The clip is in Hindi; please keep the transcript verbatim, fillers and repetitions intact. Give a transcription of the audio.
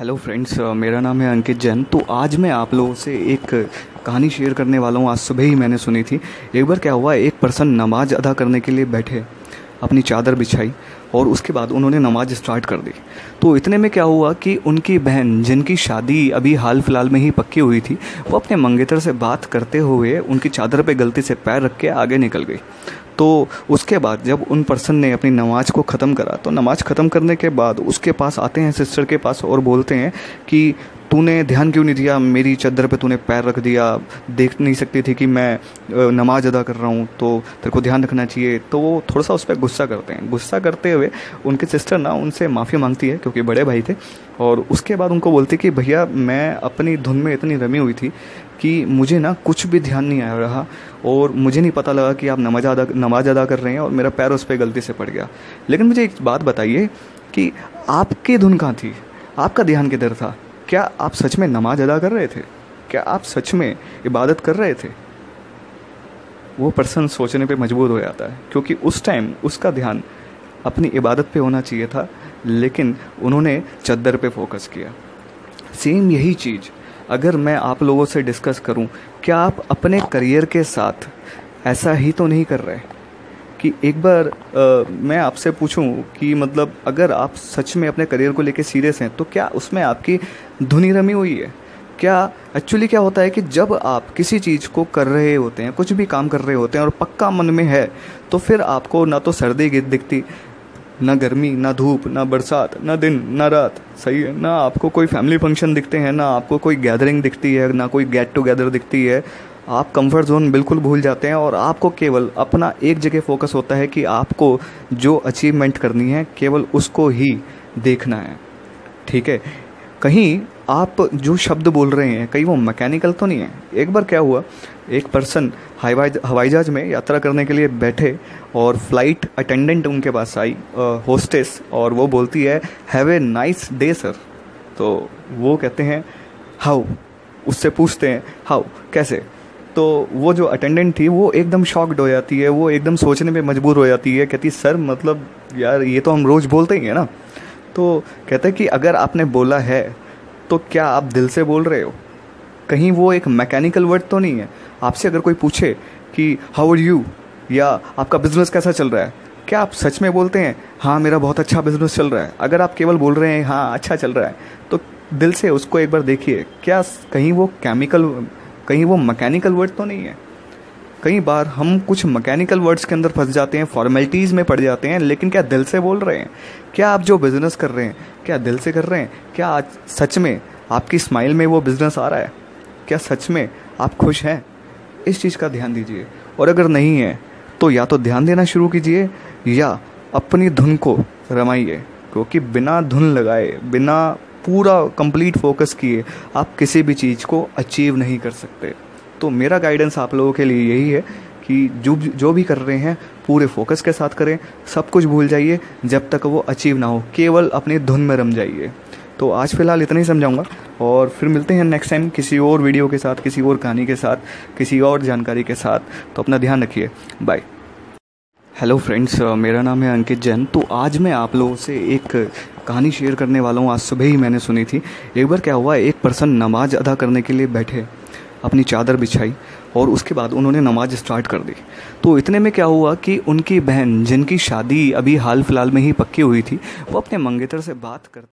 हेलो फ्रेंड्स, मेरा नाम है अंकित जैन। तो आज मैं आप लोगों से एक कहानी शेयर करने वाला हूँ। आज सुबह ही मैंने सुनी थी। एक बार क्या हुआ, एक पर्सन नमाज अदा करने के लिए बैठे, अपनी चादर बिछाई और उसके बाद उन्होंने नमाज स्टार्ट कर दी। तो इतने में क्या हुआ कि उनकी बहन, जिनकी शादी अभी हाल फिलहाल में ही पक्की हुई थी, वो अपने मंगेतर से बात करते हुए उनकी चादर पर गलती से पैर रख के आगे निकल गई। तो उसके बाद जब उन पर्सन ने अपनी नमाज को ख़त्म करा, तो नमाज ख़त्म करने के बाद उसके पास आते हैं सिस्टर के पास और बोलते हैं कि तूने ध्यान क्यों नहीं दिया, मेरी चादर पे तूने पैर रख दिया, देख नहीं सकती थी कि मैं नमाज अदा कर रहा हूँ, तो तेरे को ध्यान रखना चाहिए। तो वो थोड़ा सा उस पर गुस्सा करते हैं। गुस्सा करते हुए उनकी सिस्टर ना उनसे माफ़ी मांगती है क्योंकि बड़े भाई थे, और उसके बाद उनको बोलते कि भैया, मैं अपनी धुन में इतनी रमी हुई थी कि मुझे ना कुछ भी ध्यान नहीं आ रहा और मुझे नहीं पता लगा कि आप नमाज अदा नमाज अदा कर रहे हैं और मेरा पैर उस पर गलती से पड़ गया। लेकिन मुझे एक बात बताइए कि आपकी धुन कहाँ थी, आपका ध्यान किधर था? क्या आप सच में नमाज अदा कर रहे थे? क्या आप सच में इबादत कर रहे थे? वो पर्सन सोचने पे मजबूर हो जाता है क्योंकि उस टाइम उसका ध्यान अपनी इबादत पे होना चाहिए था, लेकिन उन्होंने चादर पे फोकस किया। सेम यही चीज़ अगर मैं आप लोगों से डिस्कस करूं, क्या आप अपने करियर के साथ ऐसा ही तो नहीं कर रहे कि एक बार आ, मैं आपसे पूछूं कि मतलब अगर आप सच में अपने करियर को लेके सीरियस हैं तो क्या उसमें आपकी धुनी रमी हुई है? क्या एक्चुअली क्या होता है कि जब आप किसी चीज़ को कर रहे होते हैं, कुछ भी काम कर रहे होते हैं और पक्का मन में है, तो फिर आपको ना तो सर्दी दिखती, ना गर्मी, ना धूप, ना बरसात, ना दिन ना रात, सही है ना? आपको कोई फैमिली फंक्शन दिखते हैं, ना आपको कोई गैदरिंग दिखती है, ना कोई गेट टुगेदर दिखती है। आप कंफर्ट जोन बिल्कुल भूल जाते हैं और आपको केवल अपना एक जगह फोकस होता है कि आपको जो अचीवमेंट करनी है केवल उसको ही देखना है। ठीक है, कहीं आप जो शब्द बोल रहे हैं कहीं वो मैकेनिकल तो नहीं है। एक बार क्या हुआ, एक पर्सन हवाई हवाई जहाज़ में यात्रा करने के लिए बैठे और फ्लाइट अटेंडेंट उनके पास आई, होस्टेस, और वो बोलती है have a nice day sir. तो वो कहते हैं हाउ, उससे पूछते हैं हाउ कैसे। तो वो जो अटेंडेंट थी वो एकदम शॉक्ड हो जाती है, वो एकदम सोचने पे मजबूर हो जाती है, कहती सर मतलब यार ये तो हम रोज़ बोलते ही हैं ना। तो कहते हैं कि अगर आपने बोला है तो क्या आप दिल से बोल रहे हो? कहीं वो एक मैकेनिकल वर्ड तो नहीं है। आपसे अगर कोई पूछे कि हाउ आर यू या आपका बिज़नेस कैसा चल रहा है, क्या आप सच में बोलते हैं हाँ मेरा बहुत अच्छा बिज़नेस चल रहा है? अगर आप केवल बोल रहे हैं हाँ अच्छा चल रहा है, तो दिल से उसको एक बार देखिए, क्या कहीं वो केमिकल कहीं वो मैकेनिकल वर्ड तो नहीं है। कई बार हम कुछ मैकेनिकल वर्ड्स के अंदर फंस जाते हैं, फॉर्मेलिटीज़ में पड़ जाते हैं, लेकिन क्या दिल से बोल रहे हैं? क्या आप जो बिज़नेस कर रहे हैं क्या दिल से कर रहे हैं? क्या आज सच में आपकी स्माइल में वो बिज़नेस आ रहा है? क्या सच में आप खुश हैं? इस चीज़ का ध्यान दीजिए, और अगर नहीं है तो या तो ध्यान देना शुरू कीजिए या अपनी धुन को रमाइए, क्योंकि बिना धुन लगाए, बिना पूरा कंप्लीट फोकस किए आप किसी भी चीज़ को अचीव नहीं कर सकते। तो मेरा गाइडेंस आप लोगों के लिए यही है कि जो जो भी कर रहे हैं पूरे फोकस के साथ करें, सब कुछ भूल जाइए जब तक वो अचीव ना हो, केवल अपनी धुन में रम जाइए। तो आज फ़िलहाल इतना ही समझाऊंगा और फिर मिलते हैं नेक्स्ट टाइम किसी और वीडियो के साथ, किसी और कहानी के साथ, किसी और जानकारी के साथ। तो अपना ध्यान रखिए, बाय। हेलो फ्रेंड्स, मेरा नाम है अंकित जैन। तो आज मैं आप लोगों से एक कहानी शेयर करने वाला हूँ। आज सुबह ही मैंने सुनी थी। एक बार क्या हुआ, एक पर्सन नमाज अदा करने के लिए बैठे, अपनी चादर बिछाई और उसके बाद उन्होंने नमाज स्टार्ट कर दी। तो इतने में क्या हुआ कि उनकी बहन, जिनकी शादी अभी हाल फिलहाल में ही पक्की हुई थी, वो अपने मंगेतर से बात कर